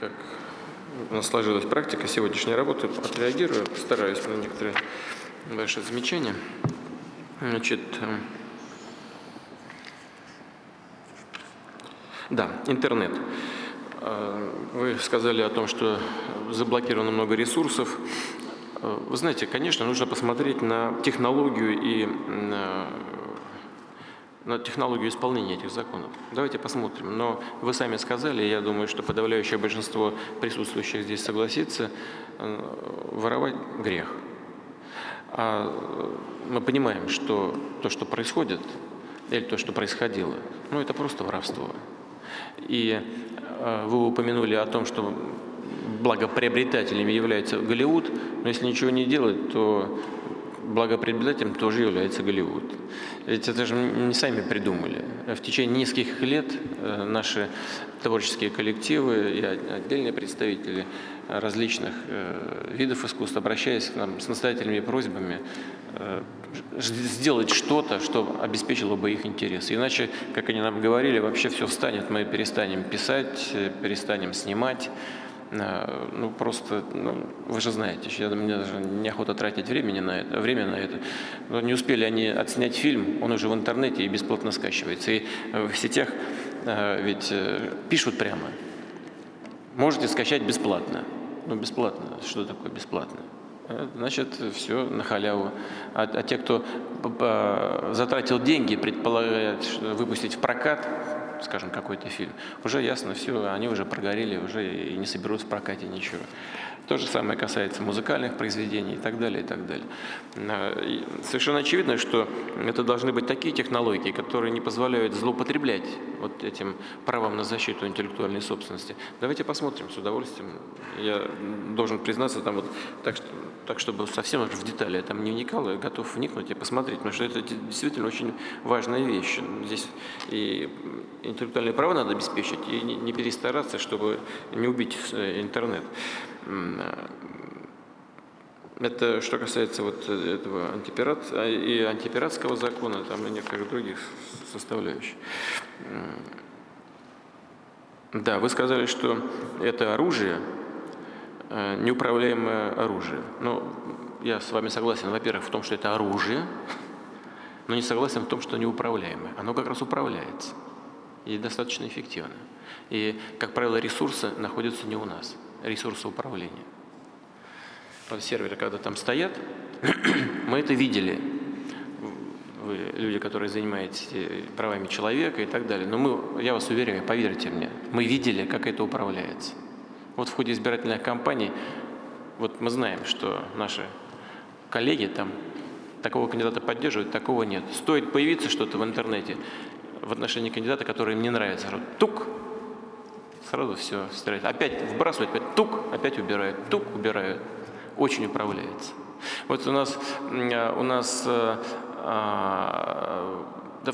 как у нас сложилась практика сегодняшней работы, отреагирую, постараюсь на некоторые ваши замечания. Значит, да, интернет. Вы сказали о том, что заблокировано много ресурсов. Вы знаете, конечно, нужно посмотреть на технологию и на технологию исполнения этих законов. Давайте посмотрим. Но вы сами сказали, я думаю, что подавляющее большинство присутствующих здесь согласится, воровать грех. А мы понимаем, что то, что происходит, или то, что происходило, ну это просто воровство. И вы упомянули о том, что благоприобретателями является Голливуд, но если ничего не делать, то благоприобретателем тоже является Голливуд. Ведь это же не сами придумали. В течение нескольких лет наши творческие коллективы и отдельные представители различных видов искусства, обращаясь к нам с настоятельными просьбами, сделать что-то, что обеспечило бы их интересы. Иначе, как они нам говорили, вообще все встанет, мы перестанем писать, перестанем снимать. Ну, просто, ну, вы же знаете, мне даже неохота тратить время на это. Но не успели они отснять фильм, он уже в интернете и бесплатно скачивается. И в сетях ведь пишут прямо. Можете скачать бесплатно. Ну, бесплатно. Что такое бесплатно? Значит, все на халяву. А те, кто затратил деньги, предполагает выпустить в прокат, скажем, какой-то фильм, уже ясно, все, они уже прогорели, уже и не соберут в прокате ничего. То же самое касается музыкальных произведений и так далее, и так далее. И совершенно очевидно, что это должны быть такие технологии, которые не позволяют злоупотреблять вот этим правом на защиту интеллектуальной собственности. Давайте посмотрим с удовольствием. Я должен признаться, там вот так чтобы совсем в детали я там не вникал, я готов вникнуть и посмотреть, потому что это действительно очень важная вещь. Здесь и интеллектуальные права надо обеспечить, и не перестараться, чтобы не убить интернет. Это что касается вот этого антипиратского закона, там и некоторых других составляющих. Да, вы сказали, что это оружие, неуправляемое оружие. Но я с вами согласен, во-первых, в том, что это оружие, но не согласен в том, что неуправляемое. Оно как раз управляется и достаточно эффективно. И, как правило, ресурсы находятся не у нас. Ресурсы управления. Вот серверы, когда там стоят, мы это видели. Вы, люди, которые занимаетесь правами человека и так далее. Но я вас уверяю, поверьте мне, мы видели, как это управляется. Вот в ходе избирательных кампаний, вот мы знаем, что наши коллеги там такого кандидата поддерживают, такого нет. Стоит появиться что-то в интернете в отношении кандидата, который им не нравится. Тук! Сразу все стирает. Опять вбрасывает, опять тук, опять убирает, тук, убирает. Очень управляется. Вот у нас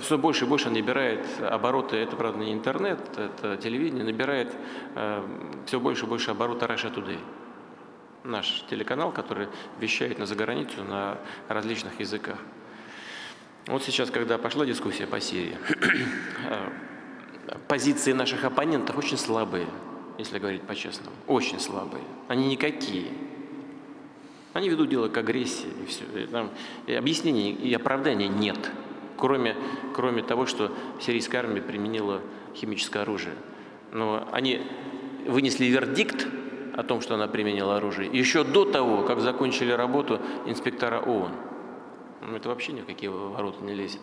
все больше и больше набирает обороты, это, правда, не интернет, это телевидение, набирает все больше и больше обороты Russia Today. Наш телеканал, который вещает за границу на различных языках. Вот сейчас, когда пошла дискуссия по Сирии, позиции наших оппонентов очень слабые, если говорить по-честному, очень слабые. Они никакие. Они ведут дело к агрессии, и все. И объяснений и оправданий нет, кроме того, что сирийская армия применила химическое оружие. Но они вынесли вердикт о том, что она применила оружие, еще до того, как закончили работу инспектора ООН. Это вообще ни в какие ворота не лезет.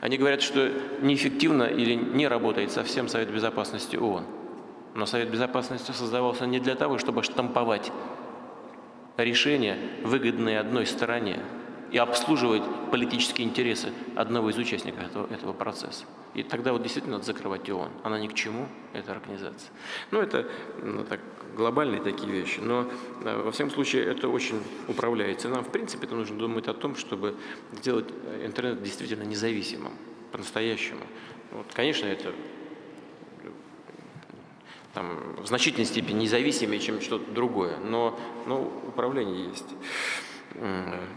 Они говорят, что неэффективно или не работает совсем Совет Безопасности ООН. Но Совет Безопасности создавался не для того, чтобы штамповать решения, выгодные одной стороне, и обслуживать политические интересы одного из участников этого процесса. И тогда вот действительно надо закрывать ООН. Она ни к чему, эта организация. Ну, это так, глобальные такие вещи, но во всяком случае это очень управляется. Нам, в принципе, это нужно думать о том, чтобы сделать интернет действительно независимым, по-настоящему. Вот, конечно, это там, в значительной степени независимее, чем что-то другое, но управление есть.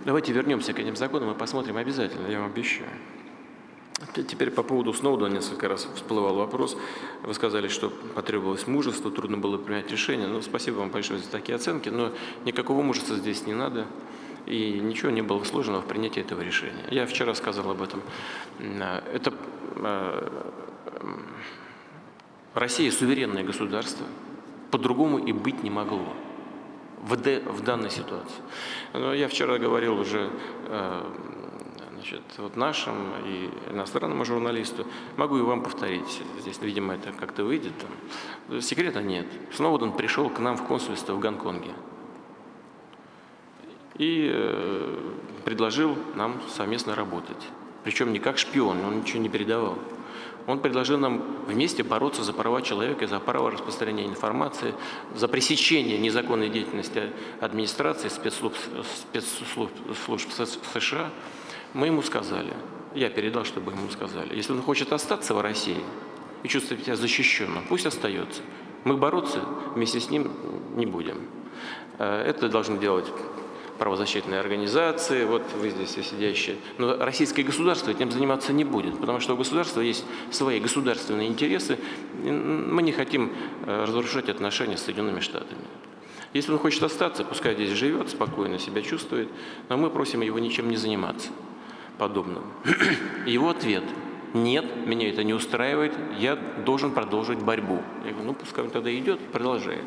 Давайте вернемся к этим законам и посмотрим обязательно, я вам обещаю. Теперь по поводу Сноудена несколько раз всплывал вопрос. Вы сказали, что потребовалось мужество, трудно было принять решение. Ну, спасибо вам большое за такие оценки, но никакого мужества здесь не надо. И ничего не было сложного в принятии этого решения. Я вчера сказал об этом. Это Россия суверенное государство. По-другому и быть не могло в данной ситуации. Но я вчера говорил уже вот нашим и иностранному журналисту. Могу и вам повторить. Здесь, видимо, это как-то выйдет. Секрета нет. Сноуден пришел к нам в консульство в Гонконге и предложил нам совместно работать. Причем не как шпион, он ничего не передавал. Он предложил нам вместе бороться за права человека, за право распространения информации, за пресечение незаконной деятельности администрации, спецслужб США. Мы ему сказали, я передал, чтобы ему сказали, если он хочет остаться в России и чувствовать себя защищенным, пусть остается. Мы бороться вместе с ним не будем. Это должны делать правозащитные организации, вот вы здесь все сидящие. Но российское государство этим заниматься не будет, потому что у государства есть свои государственные интересы. Мы не хотим разрушать отношения с Соединенными Штатами. Если он хочет остаться, пускай здесь живет, спокойно себя чувствует, но мы просим его ничем не заниматься подобным. Его ответ – нет, меня это не устраивает, я должен продолжить борьбу. Я говорю, ну пускай он тогда идет, продолжает.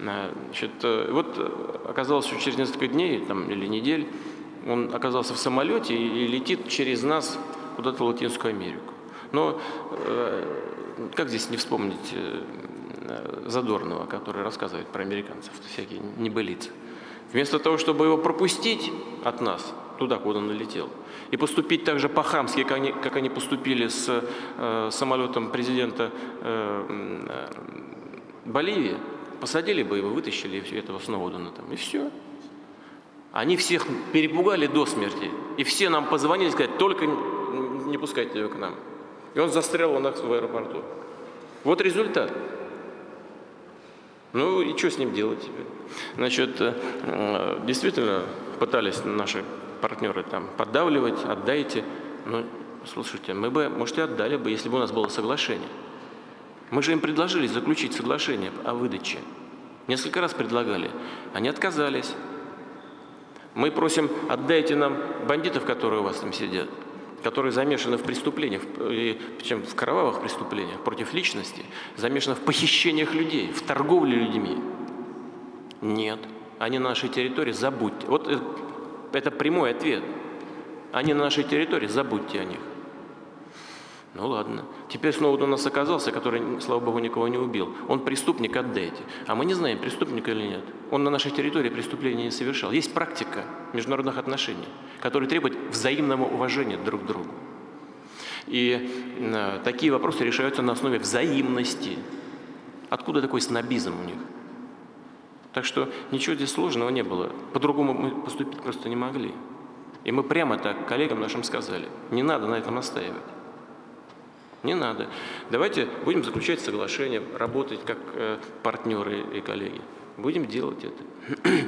Значит, вот оказалось, что через несколько дней там, или недель он оказался в самолете и летит через нас куда-то в Латинскую Америку. Но как здесь не вспомнить Задорного, который рассказывает про американцев, всякие небылицы. Вместо того, чтобы его пропустить от нас туда, куда он налетел, и поступить так же по-хамски, как они поступили с самолетом президента Боливии, посадили бы его, вытащили этого Сноудена там, и все. Они всех перепугали до смерти. И все нам позвонили и сказали, только не пускайте его к нам. И он застрял у нас в аэропорту. Вот результат. Ну и что с ним делать теперь? Значит, действительно пытались наши партнеры там поддавливать, отдайте. Но слушайте, мы бы, может, и отдали бы, если бы у нас было соглашение. Мы же им предложили заключить соглашение о выдаче. Несколько раз предлагали. Они отказались. Мы просим, отдайте нам бандитов, которые у вас там сидят, которые замешаны в преступлениях, причем в кровавых преступлениях против личности, замешаны в похищениях людей, в торговле людьми. Нет. Они на нашей территории, забудьте. Вот это прямой ответ. Они на нашей территории, забудьте о них. Ну ладно. Теперь снова у нас оказался, который, слава богу, никого не убил. Он преступник, отдайте. А мы не знаем, преступник или нет. Он на нашей территории преступления не совершал. Есть практика международных отношений, которая требует взаимного уважения друг к другу. И такие вопросы решаются на основе взаимности. Откуда такой снобизм у них? Так что ничего здесь сложного не было. По-другому мы поступить просто не могли. И мы прямо так коллегам нашим сказали, не надо на этом настаивать. Не надо. Давайте будем заключать соглашение, работать как партнеры и коллеги. Будем делать это.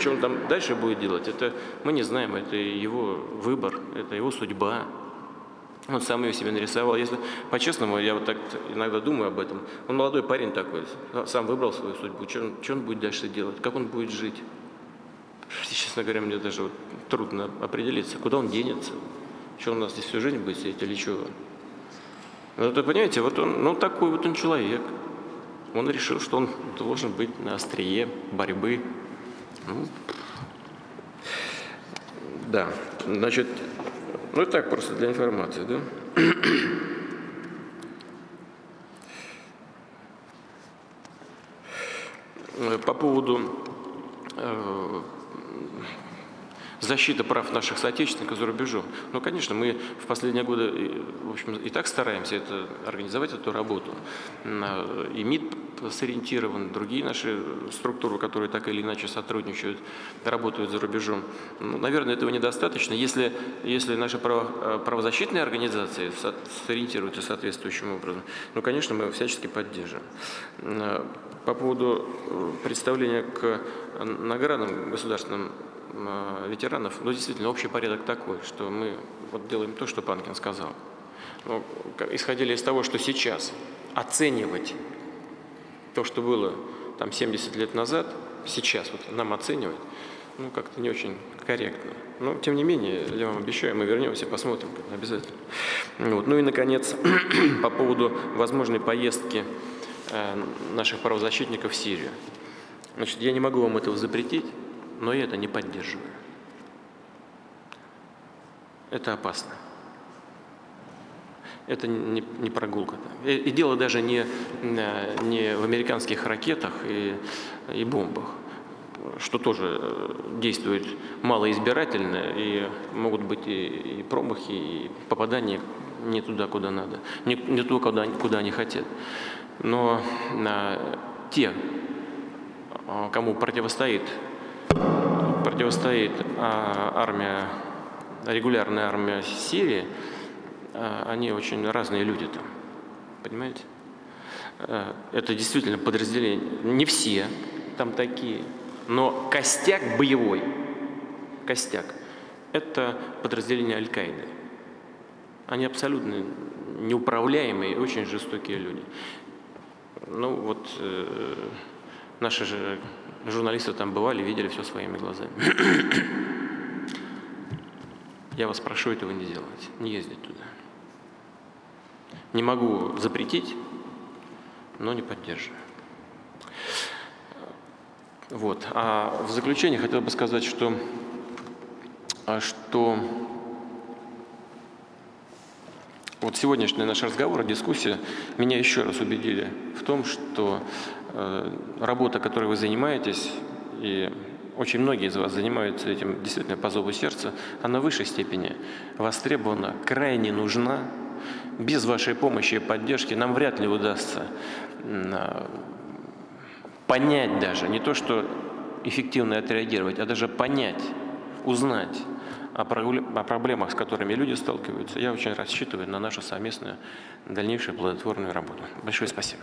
Что он там дальше будет делать, это мы не знаем. Это его выбор, это его судьба. Он сам ее себе нарисовал. Если по-честному, я вот так иногда думаю об этом. Он молодой парень такой, сам выбрал свою судьбу. Что он будет дальше делать, как он будет жить? Честно говоря, мне даже вот трудно определиться, куда он денется. Что он у нас здесь всю жизнь будет сидеть или чего? Ну, вы понимаете, вот он, ну, такой вот он человек. Он решил, что он должен быть на острие борьбы. Ну, да, значит, ну, так просто для информации, да? По поводу защита прав наших соотечественников за рубежом. Ну, конечно, мы в последние годы, в общем, и так стараемся это, организовать эту работу. И МИД сориентирован, другие наши структуры, которые так или иначе сотрудничают, работают за рубежом. Ну, наверное, этого недостаточно. Если наши правозащитные организации сориентируются соответствующим образом, ну, конечно, мы всячески поддержим. По поводу представления к наградам государственным ветеранов, но действительно общий порядок такой, что мы вот делаем то, что Панкин сказал. Но, исходили из того, что сейчас оценивать то, что было там 70 лет назад, сейчас вот нам оценивать, ну, как-то не очень корректно. Но, тем не менее, я вам обещаю, мы вернемся, посмотрим обязательно. Вот. Ну и, наконец, по поводу возможной поездки наших правозащитников в Сирию. Значит, я не могу вам этого запретить, но я это не поддерживаю. Это опасно. Это не прогулка. И дело даже не в американских ракетах и бомбах, что тоже действует малоизбирательно, и могут быть и промахи, и попадания не туда, куда надо, не туда, куда они хотят. Но те, кому противостоит армия, регулярная армия Сирии, они очень разные люди там, понимаете? Это действительно подразделение, не все там такие, но костяк боевой, костяк, это подразделение Аль-Каиды. Они абсолютно неуправляемые, очень жестокие люди. Ну вот наши же журналисты там бывали, видели все своими глазами. Я вас прошу этого не делать, не ездить туда. Не могу запретить, но не поддерживаю. Вот. А в заключение хотел бы сказать, что вот сегодняшний наш разговор, дискуссия, меня еще раз убедили в том, что работа, которой вы занимаетесь, и очень многие из вас занимаются этим действительно по зову сердца, она в высшей степени востребована, крайне нужна. Без вашей помощи и поддержки нам вряд ли удастся понять даже, не то что эффективно отреагировать, а даже понять, узнать о проблемах, с которыми люди сталкиваются. Я очень рассчитываю на нашу совместную дальнейшую плодотворную работу. Большое спасибо.